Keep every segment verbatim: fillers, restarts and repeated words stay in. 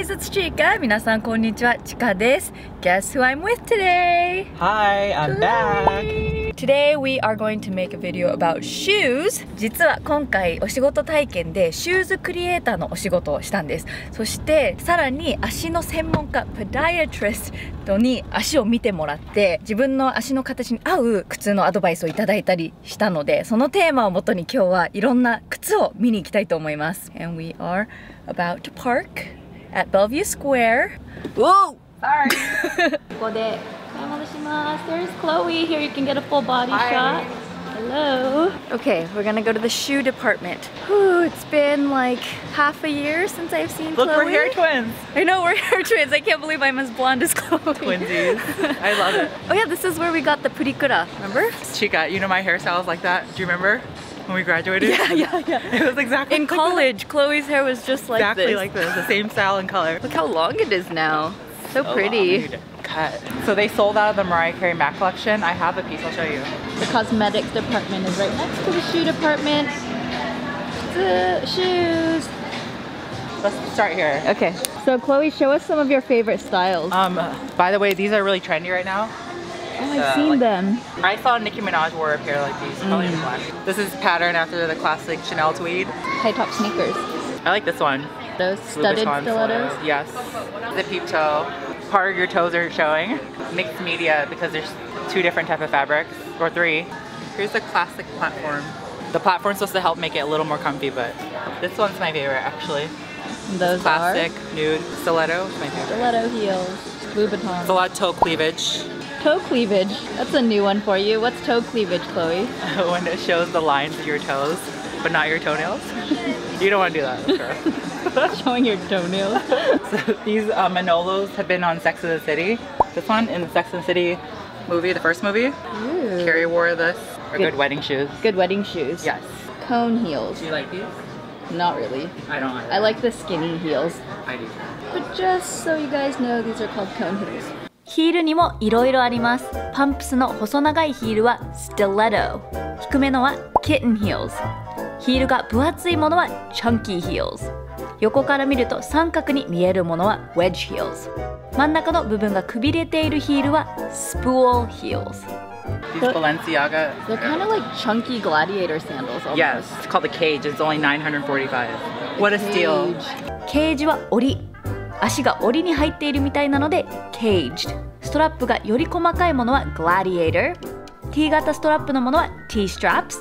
guys, it's Chika. 皆さんこんにちは、チカです. Guess who I'm with today? Hi, I'm back. Today we are going to make a video about shoes. 実は今回お仕事体験でシューズクリエイターのお仕事をしたんです。そしてさらに足の専門家パダイアトリストに足を見てもらって自分の足の形に合う靴のアドバイスをいただいたりしたので、そのテーマをもとに今日はいろんな靴を見に行きたいと思います。And we are about to park at Bellevue Square. Whoa! Sorry! There's Chloe here. You can get a full body Hi. shot. Hello. Okay, we're gonna go to the shoe department. Whew, it's been like half a year since I've seen Look, Chloe. Look, we're hair twins. I know, we're hair twins. I can't believe I'm as blonde as Chloe. Twinsies. I love it. Oh yeah, this is where we got the purikura, remember? Chica, you know my hairstyle is like that. Do you remember? When we graduated? Yeah, yeah, yeah. It was exactly In like college, that. Chloe's hair was just like exactly this. Exactly like this, the same style and color. Look how long it is now. So, so pretty. Long, Cut. So they sold out of the Mariah Carey Mac collection. I have a piece, I'll show you. The cosmetics department is right next to the shoe department. The shoes. Let's start here. Okay. So Chloe, show us some of your favorite styles. Um, by the way, these are really trendy right now. Oh, I've so, seen like, them. I saw Nicki Minaj wore a pair like these, probably mm. in black. This is pattern after the classic Chanel tweed. High-top sneakers. I like this one. Those studded Louboutin stilettos? Stilettos? Yes. The peep toe. Part of your toes are showing. Mixed media because there's two different types of fabrics, or three. Here's the classic platform. The platform's supposed to help make it a little more comfy, but this one's my favorite actually. Those classic, are? nude, stiletto, my favorite. Stiletto heels, Louboutin. There's a lot of toe cleavage. Toe cleavage. That's a new one for you. What's toe cleavage, Chloe? When it shows the lines of your toes, but not your toenails. You don't want to do that. Showing your toenails. So these uh, Manolos have been on Sex and the City. This one in the Sex and the City movie, the first movie. Ooh. Carrie wore this. Or good, good wedding shoes. Good wedding shoes. Yes. Cone heels. Do you like these? Not really. I don't either. I like the skinny heels. I do. But just so you guys know, these are called cone heels. ヒールにも色々あります。パンプスの細長いヒールはスティレット、低めのはキッテンヒールズ、ヒールが分厚いものはチャンキーヒールズ、横から見ると三角に見えるものはウェッジヒールズ、真ん中の部分がくびれているヒールはスプールヒールズ。These Balenciaga. They're kind of like chunky gladiator sandals. Almost. Yes, it's called the cage. It's only nine forty-five. What a steal. ケージは檻。足が檻に入っているみたいなので caged。ストラップがより細かいものは gladiator。T 型ストラップのものは T straps。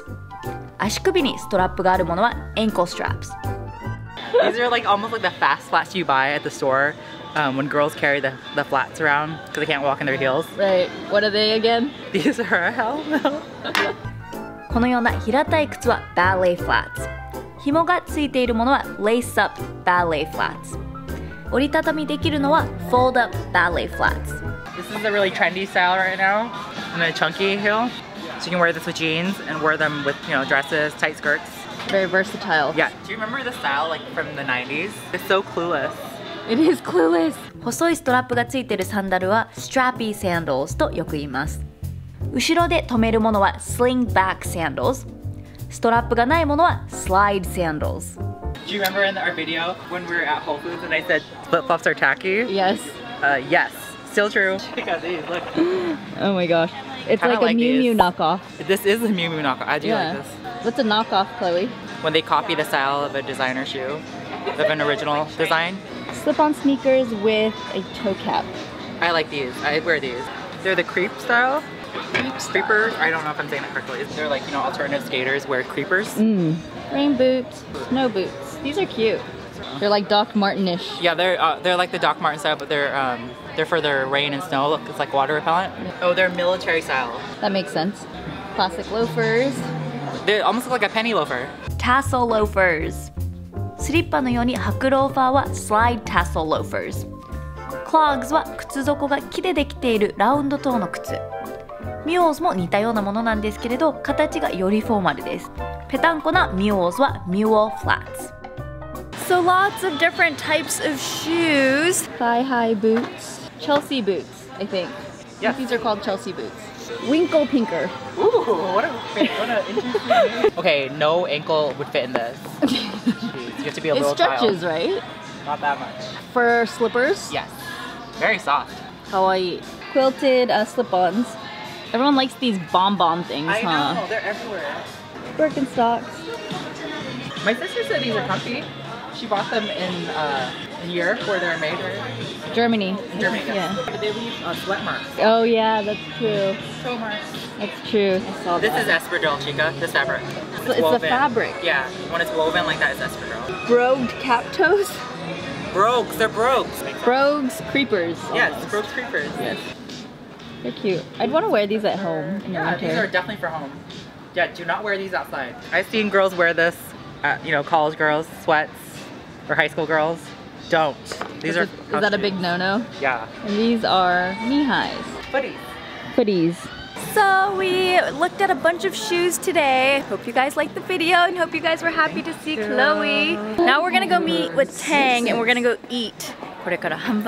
足首にストラップがあるものは ankle straps。These are like almost like the fast flats you buy at the store um, when girls carry the, the flats around because they can't walk in their heels. Right. What are they again? These are hell no. このような平たい靴は ballet flats。紐がついているものは lace up ballet flats。折りたたみできるのは fold up ballet flats. This is a really trendy style right now. And a chunky heel. So you can wear this with jeans and wear them with, you know, dresses, tight skirts. Very versatile. Yeah. Do you remember the style like from the nineties? It's so clueless. It is clueless. 細いストラップがついているサンダルは strappy sandals とよく言います。後ろで留めるものは sling back sandals。ストラップがないものは slide sandals。Do you remember in our video when we were at Whole Foods and I said flip-flops are tacky? Yes. Uh, yes. Still true. Check out these, look. Oh my gosh. It's like, like a Miu Miu knockoff. This is a Miu Miu knockoff. I do yeah. like this. What's a knockoff, Chloe? When they copy the style of a designer shoe, of an original design. Slip-on sneakers with a toe cap. I like these. I wear these. They're the creep style. Creepers, I don't know if I'm saying that correctly. They're like, you know, alternative skaters wear creepers. Mm. Rain boots, snow boots. These are cute. They're like Doc Marten-ish. Yeah, they're uh, they're like the Doc Marten style, but they're um they're for the rain and snow. Look, it's like water repellent. Oh, they're military style. That makes sense. Classic loafers. They almost look like a penny loafer. Tassel loafers. スリッパのように履くローファーは slide tassel loafers. Clogs は靴底が木でできているラウンドトーの靴。ミューズも似たようなものなんですけれど、形がよりフォーマルです。ぺたんこなミューズはミューフラッツ。So lots of different types of shoes. Thigh-high boots, Chelsea boots, I think. Yes. I think these are called Chelsea boots. Winkle pinker. Ooh, what a what an interesting name. Okay, no ankle would fit in this. Jeez, you have to be a little child. It stretches, right? Not that much. For slippers? Yes. Very soft. Kawaii. Quilted uh, slip-ons. Everyone likes these bomb-bomb things, I huh? I know, they're everywhere. Birkenstocks. My sister said these are comfy. She bought them in uh, Europe where they're made. Right? Germany. Germany, yes. Yeah. They leave uh, sweat marks. Oh yeah, that's true. Toe marks. That's true. I saw this that. This is espadrille, chica. This fabric. It's, it's a fabric. Yeah, when it's woven like that, it's espadrille. Brogued cap toes? Brogues, they're brogues. Brogues creepers. Almost. Yes, brogues creepers. Yes. They're cute. I'd want to wear these at home. In yeah, winter. These are definitely for home. Yeah, do not wear these outside. I've seen girls wear this, at, you know, college girls, sweats, or high school girls. Don't. These are. Is that a big no-no? Yeah. And these are knee-highs. Footies. Footies. So we looked at a bunch of shoes today. Hope you guys liked the video and hope you guys were happy to see Chloe. Now we're gonna go meet with Tang and we're gonna go eat. We're starving.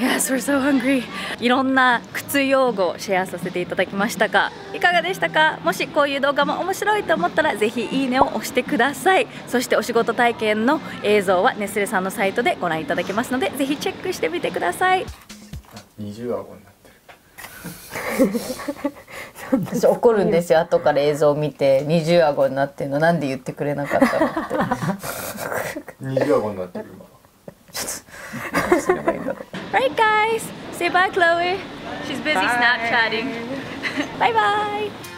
Yes, we're so hungry. いろんな靴用語をシェアさせていただきましたが、いかがでしたか？もしこういう動画も面白いと思ったら、ぜひいいねを押してください。そしてお仕事体験の映像はネスレさんのサイトでご覧いただけますので、ぜひチェックしてみてください。にじゅう顎になってる。私怒るんですよ。後から映像を見て二重顎になってるのなんで言ってくれなかったのって。二重顎になってる今。Right guys, say bye Chloe. She's busy Snapchatting. Bye bye.